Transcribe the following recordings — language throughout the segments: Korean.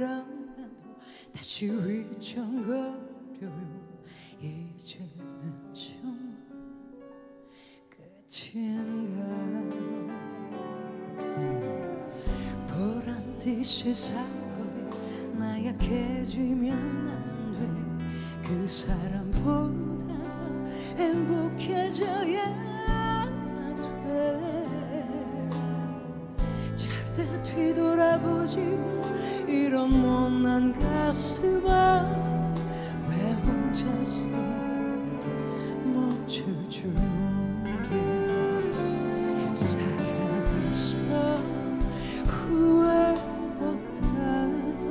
일어나도 다시 휘청거려요. 이제는 정말 끝인가. 보란듯이 사고에 나 약해지면 안 돼. 그 사람보다 더 행복해져야 돼. 절대 뒤돌아보지 마. 이런 못난 가슴아, 왜 혼자서 멈출 줄 모르나. 사랑해서 후회 없다고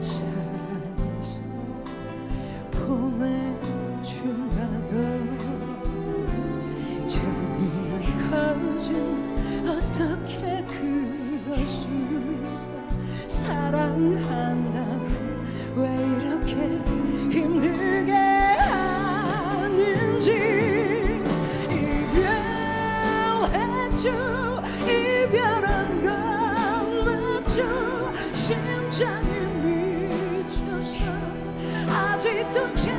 사랑해서 보내주나도. 재미난 거짓말 어떻게 그럴 수 있어. 사랑한다면 왜 이렇게 힘들게 하는지. 이별했죠. 이별한 건 맞죠. 심장이 미쳐서 아직도 착각하고 있나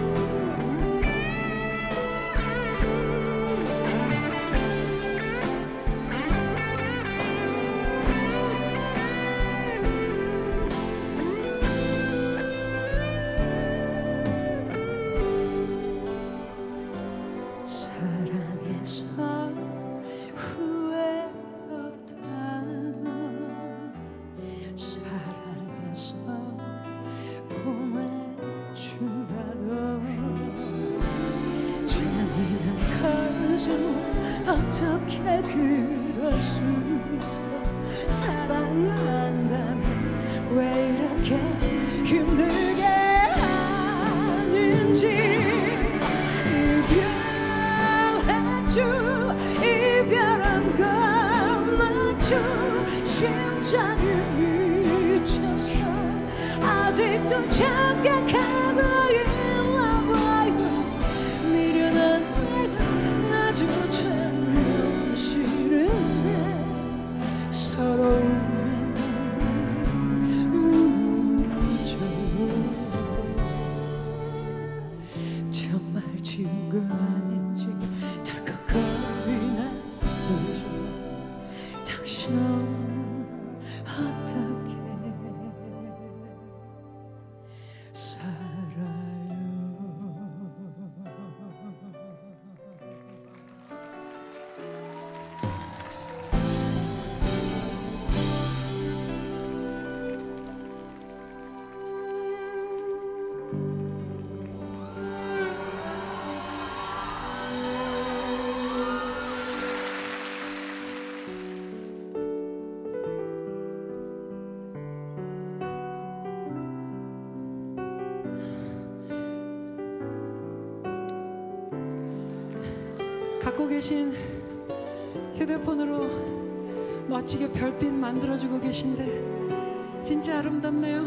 봐요. 미련한 내가 나조차 너무 싫은데 어떻게 그럴 수 있어. 사랑한다면 왜 이렇게 힘들게 하는지. 이별했죠. 이별한 건 맞죠. 심장이 미쳐서 아직도 착각하고 있나 봐요. 미련한 내가 나조차 지은 건 아닌지 덜컥 겁이 나죠. 당신 없는 어떻게 살아요. 갖고 계신 휴대폰으로 멋지게 별빛 만들어주고 계신데 진짜 아름답네요.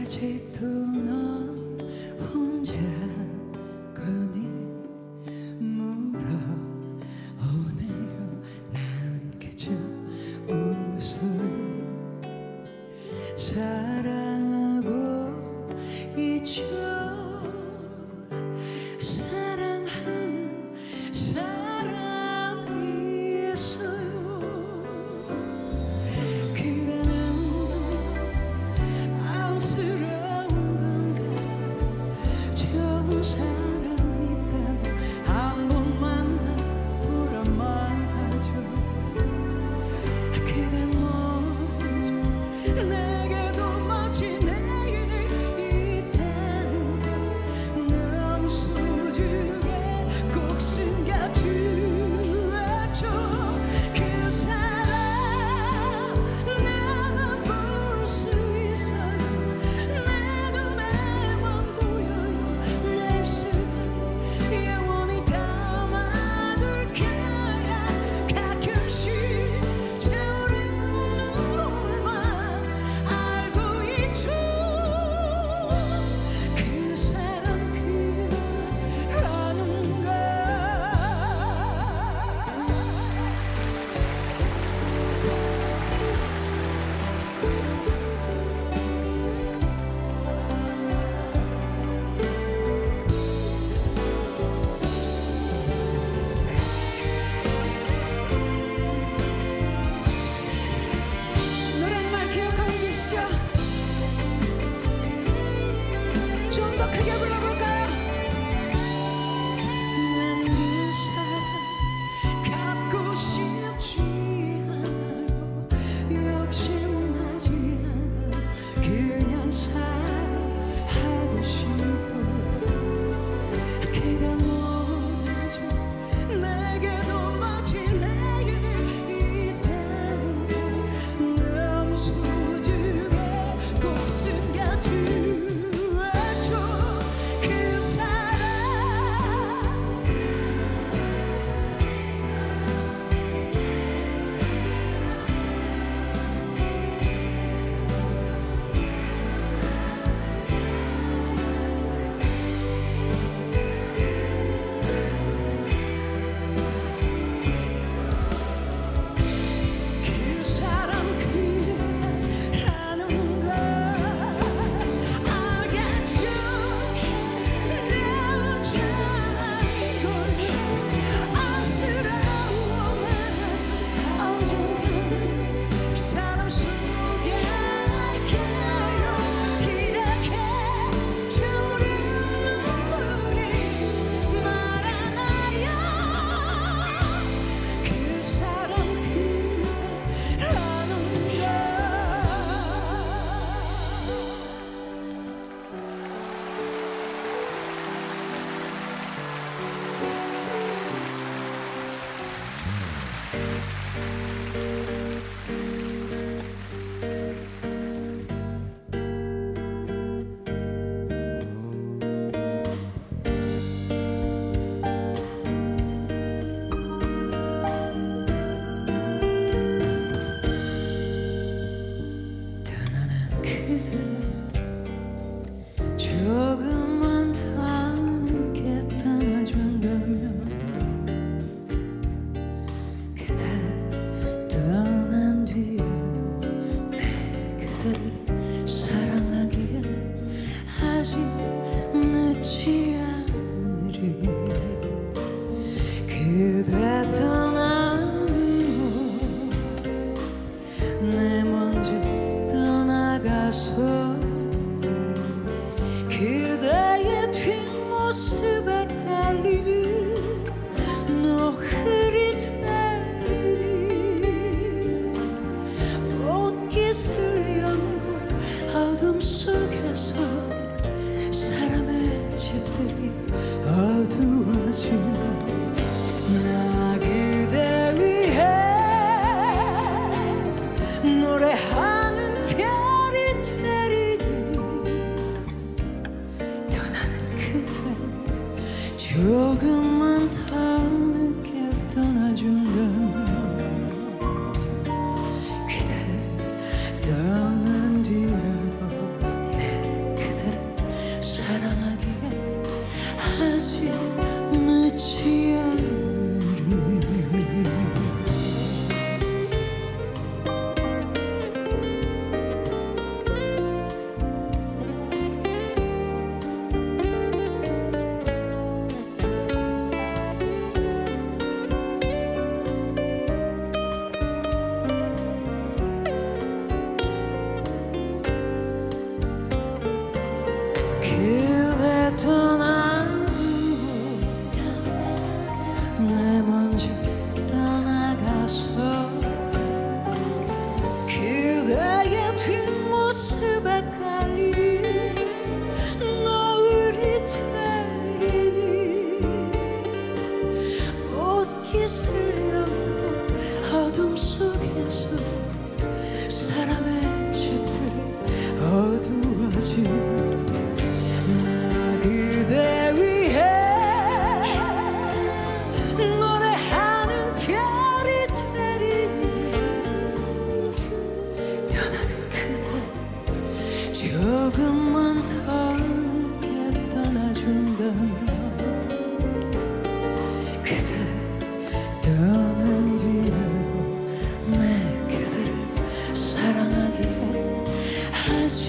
아직도 넌 혼자 거니 물어오네요. 난 그저 웃어요. 사랑하고 사랑하는 사람이 있어요. 그가 너무 안쓰러운 건가. 좋은 사람이 있다면 한 번 만나보라 말하죠. 그가 욕심나지 않아. 그냥 사랑하고 싶어. 걔가 모르죠. 내게도 마치 내게 있다는 걸. 너무 소중해. 꽃은 가져와줘. 그 조금만 더 늦게 떠나준다면 그대 떠난 뒤에도 내 그대를 사랑하기엔 아직 늦지 않으리. 그대 떠나는 곳 내 먼저 떠나가서 그대의 뒷모습에 깔리는 노을이 되리. 옷깃을 여물고 어둠 속에서 사람의 집들이 어두워지면 나 그대 위해 노래하는 조금만 더 늦게 떠나준다면 그대 떠난 뒤에도 내 그대를 사랑하기엔 아직 늦지 않으리. 내 먼지 떠나가서 그대의 뒷모습에 깔린 노을이 되리니 옷깃을 여물고 어둠 속에서 사람의 집들이 어두워지고 나 그대 위해 조금만 더 늦게 떠나준다면 그대 떠난 뒤에도 내 그대를 사랑하기엔 아직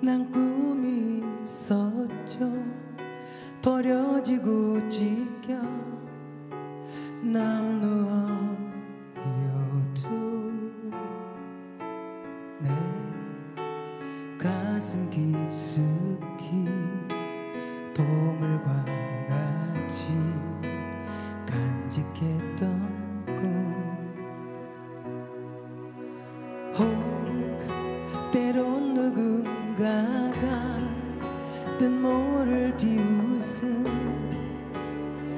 난 꿈이 있었죠. 버려지고 찢겨 남루어 이어둔 내 가슴 깊숙이 보물과 같이 간직했던 꿈. 혹 때론 누군가가 뜻 모를 비웃음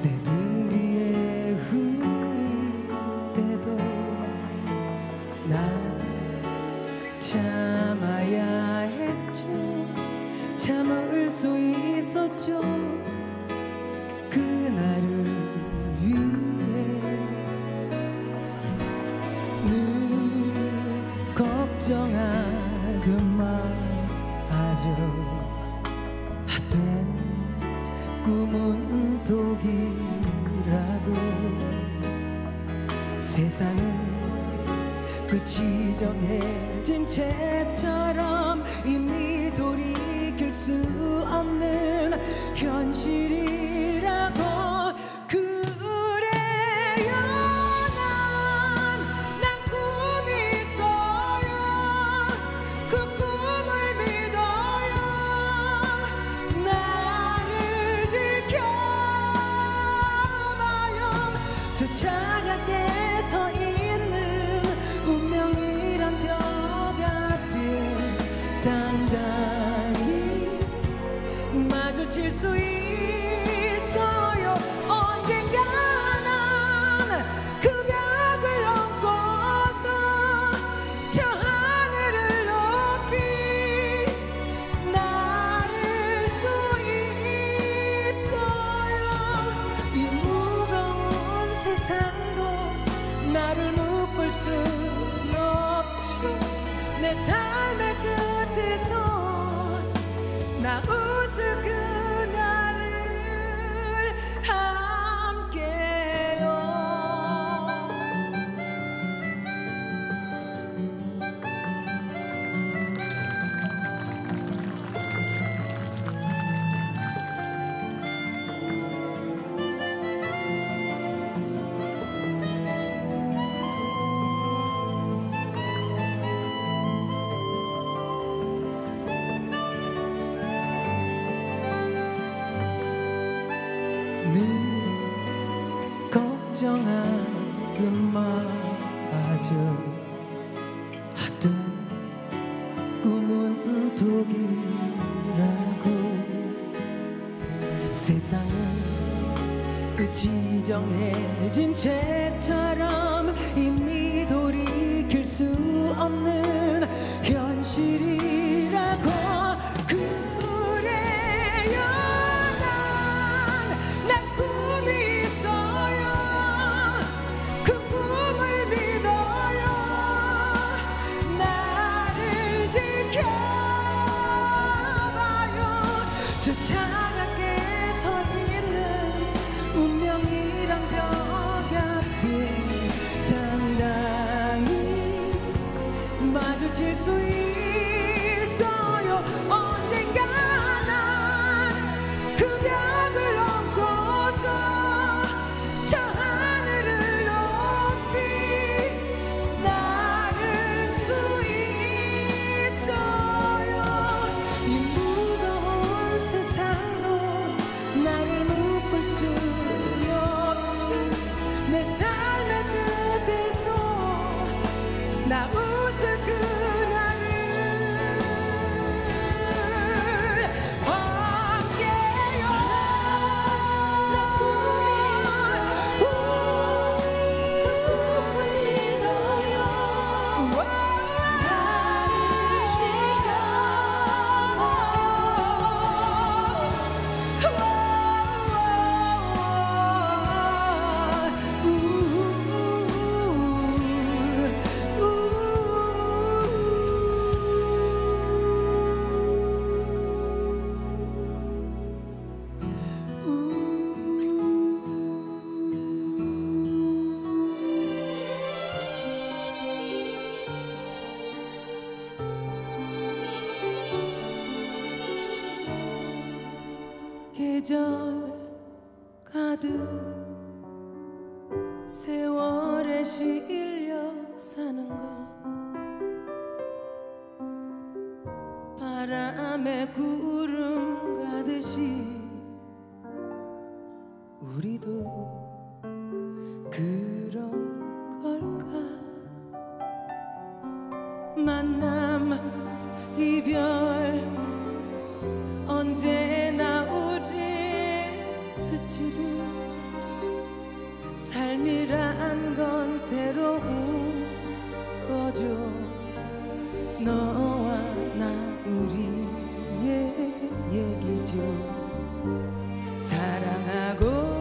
내 등 뒤에 흘릴 때도 난 참아야 했죠. 참을 수 있었죠. 그날을 위해 늘 걱정하더만 하죠. 꿈은 독이라고 세상은 끝이 정해진 채처럼 이미 돌이킬 수 없는 현실이라고. 그래요 난 꿈이 있어요. 그 꿈을 믿어요. 저 창밖에 서 있는 운명이란 벽 앞에 당당히 마주칠 수 있어요. 언젠가 난 그 벽을 넘고서 저 하늘을 높이 날을 수 있어요. 이 무거운 세상도 나를 묶을 순 없죠. 내 삶의 끝에서 나 웃을 그날을 함께요. 늘 걱정하더마저 하던 꿈은 독이라고 세상은 끝이 정해진 채처럼 이미 돌이킬 수 없는 현실이라고. 그래요 저 창밖에 서 있는 운명이란 벽 앞에 당당히 마주칠 수 있어요. 언젠가 난 그 벽을 넘고서 저 하늘을 높이 날을 수 있어요. 이 무거운 세상 계절 가득 세월에 실려 사는 것, 바람에 구름 가듯이 우리도 그런 걸까? 만남, 이별, 언제나 우릴 스치듯 삶이란 건 새로운 거죠. 너와 나, 우리의 얘기죠. 사랑하고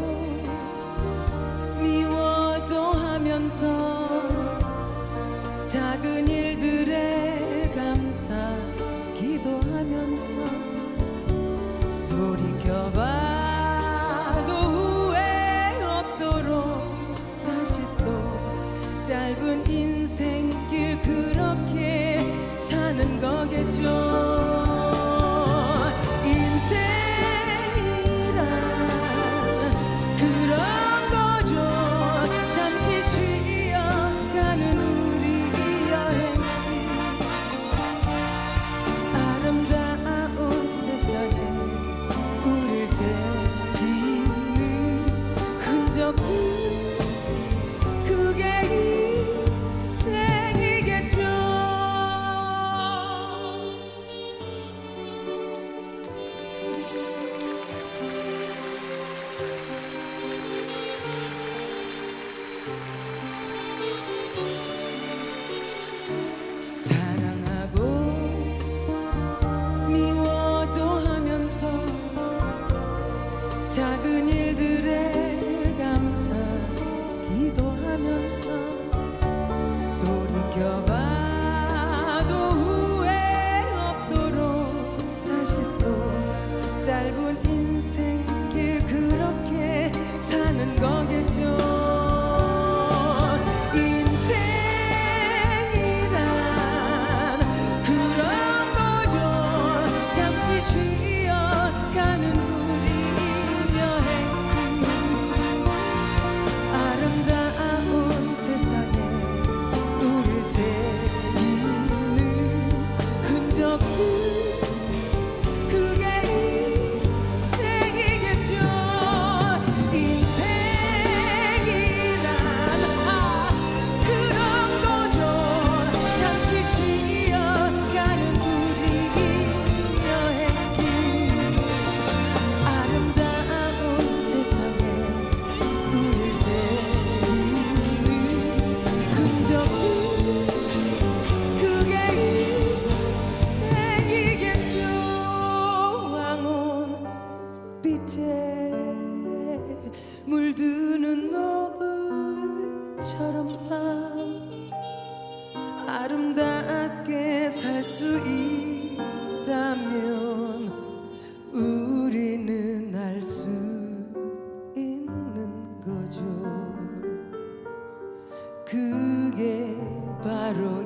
작은 일들에 감사 기도하면서 돌이켜봐도 후회 없도록 다시 또 짧은 인생길 그렇게 사는 거겠죠. 그게 인생이겠죠. 사랑하고 미워도 하면서 작은 일들에 기도하면서 돌이켜봐도 후회 없도록 다시 또 짧은 인생길 그렇게 사는 거겠죠. 물드는 노을처럼만 아름답게 살 수 있다면 우리는 알 수 있는 거죠. 그게 바로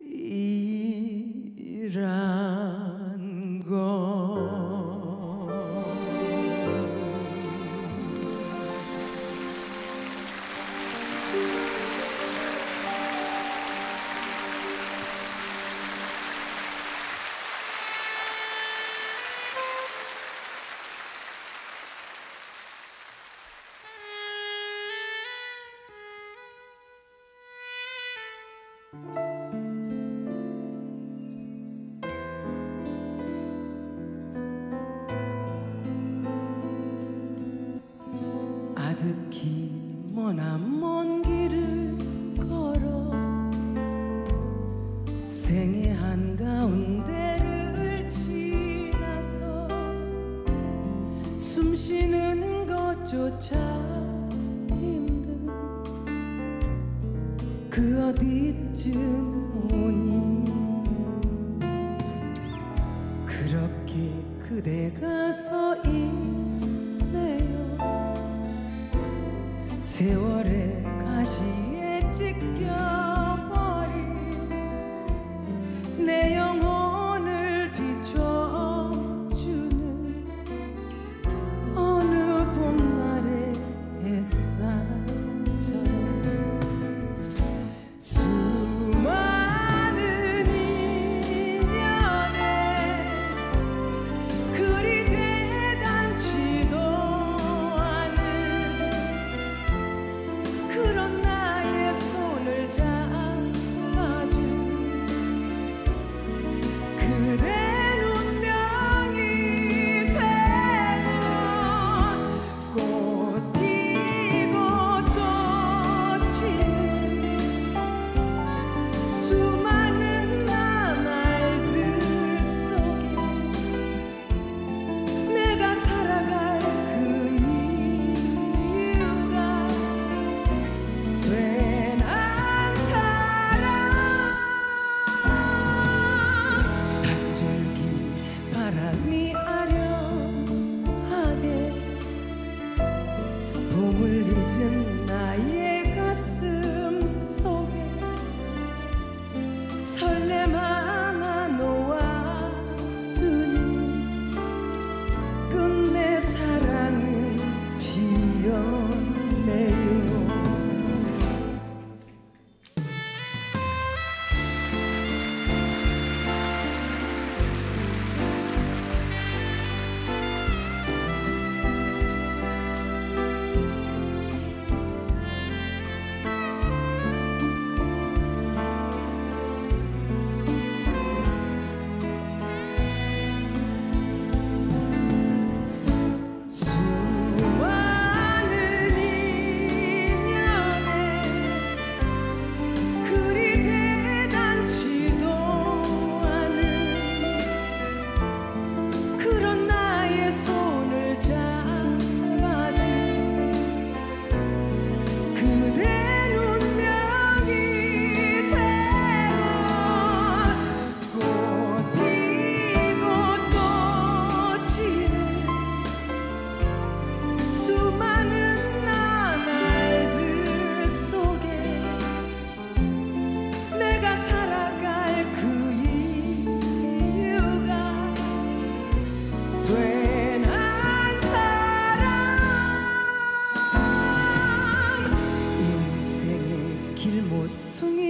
인생이란 거. 아득히 머나먼 먼 길을 걸어 생애 한가운데를 지나서 숨 쉬는 것조차 힘든 그 어디쯤 오니 그렇게 그대가 서 있네요. 세월의 가시에 찢겨버린 내 영혼을 비춰주는 어느 봄날의 햇살처럼 수많은 인연에 그리 대단치도 않은 그런 나의 손을 봄을 잊은 나의 가슴 속에 설렘 하나 놓아두니 끝내 사랑은 피었네요.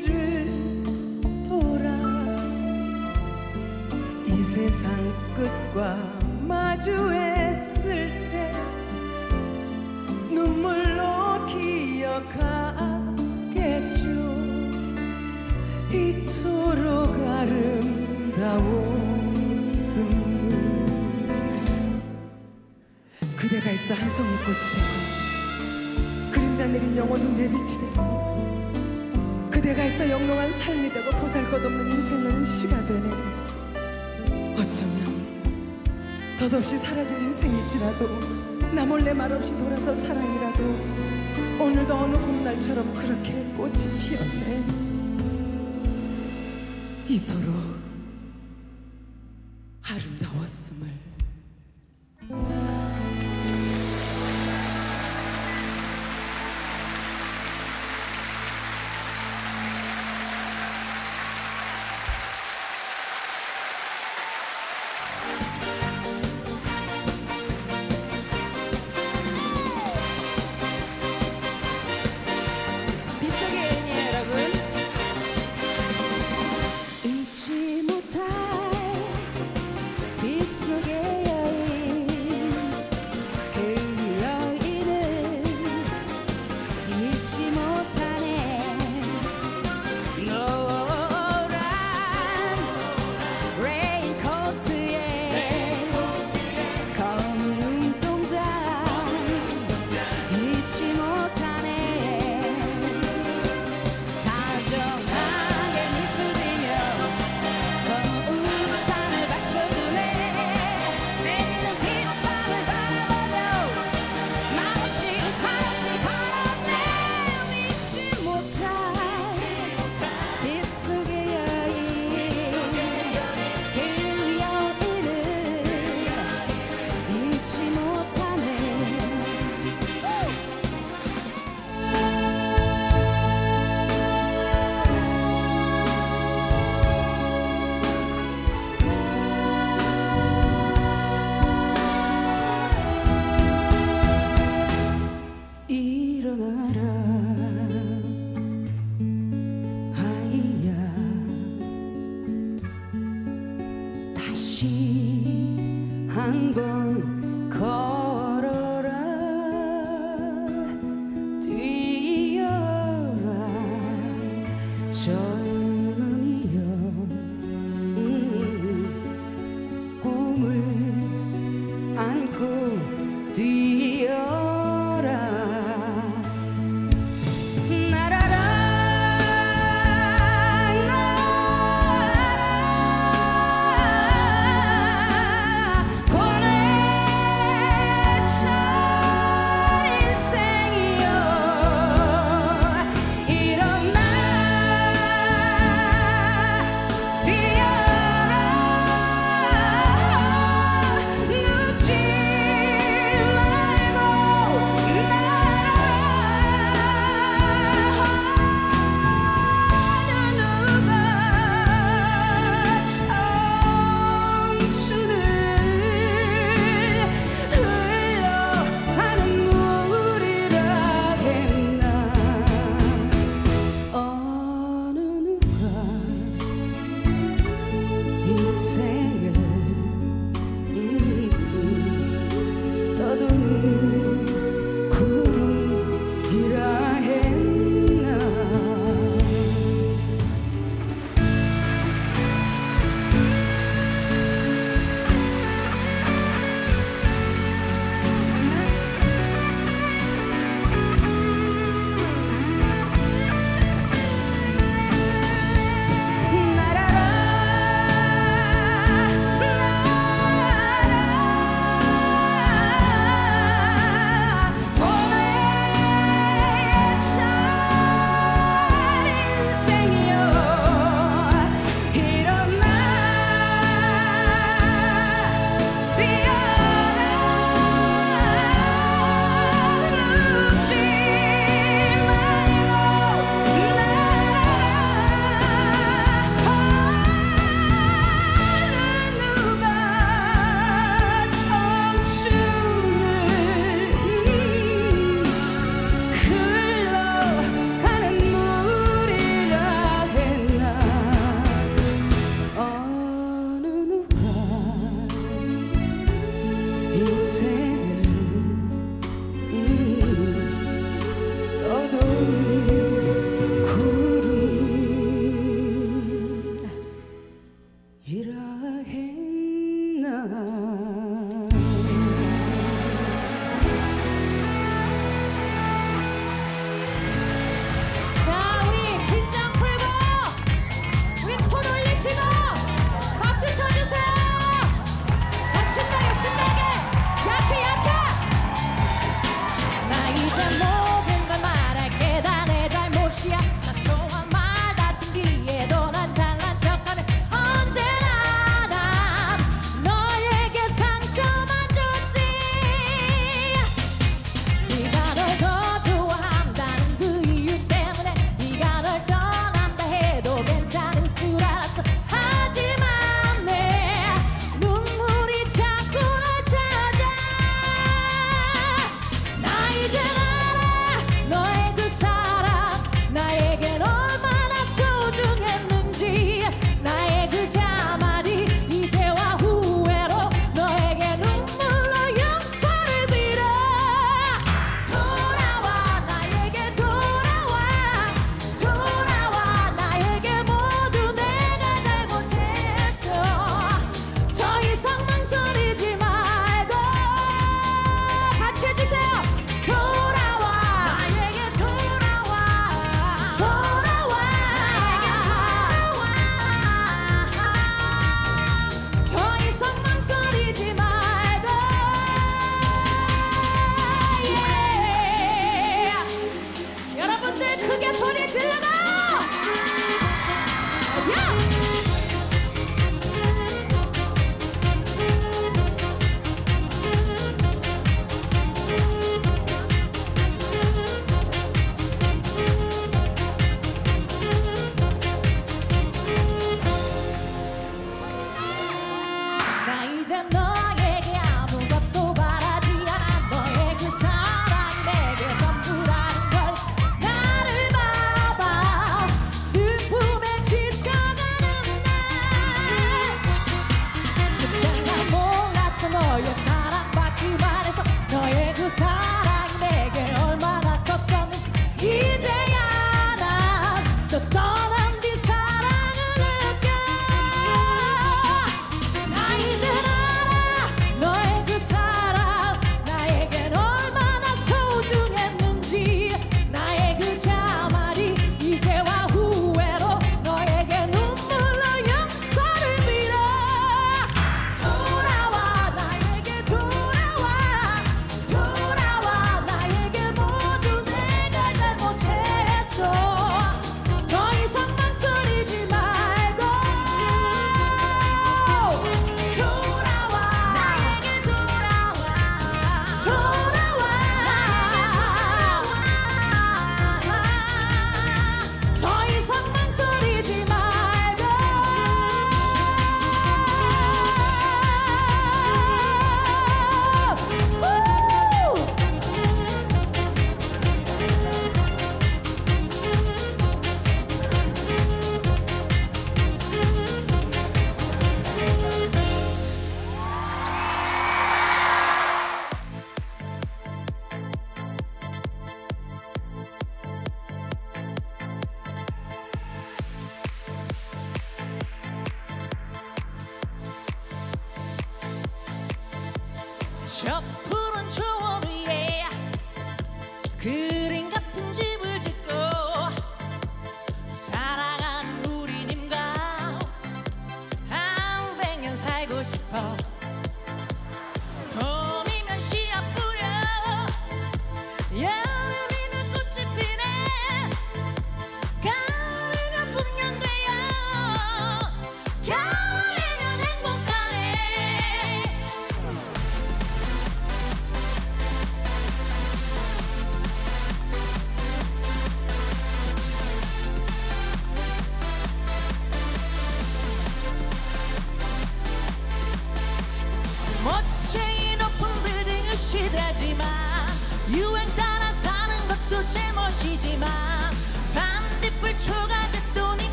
모퉁이를 돌아 이 세상 끝과 마주했을 때 눈물로 기억하겠죠. 이토록 아름다웠음. 그대가 있어 한 송이 꽃이 되고 그림자 내린 영혼은 내 빛이 되고 그대가 있어 영롱한 삶이 되고 보잘것없는 인생은 시가 되네. 어쩌면 덧없이 사라질 인생일지라도 나 몰래 말없이 돌아설 사랑이라도 오늘도 어느 봄날처럼 그렇게 꽃이 피었네. 이토록 아름다웠음을. 그 여인은 잊지 못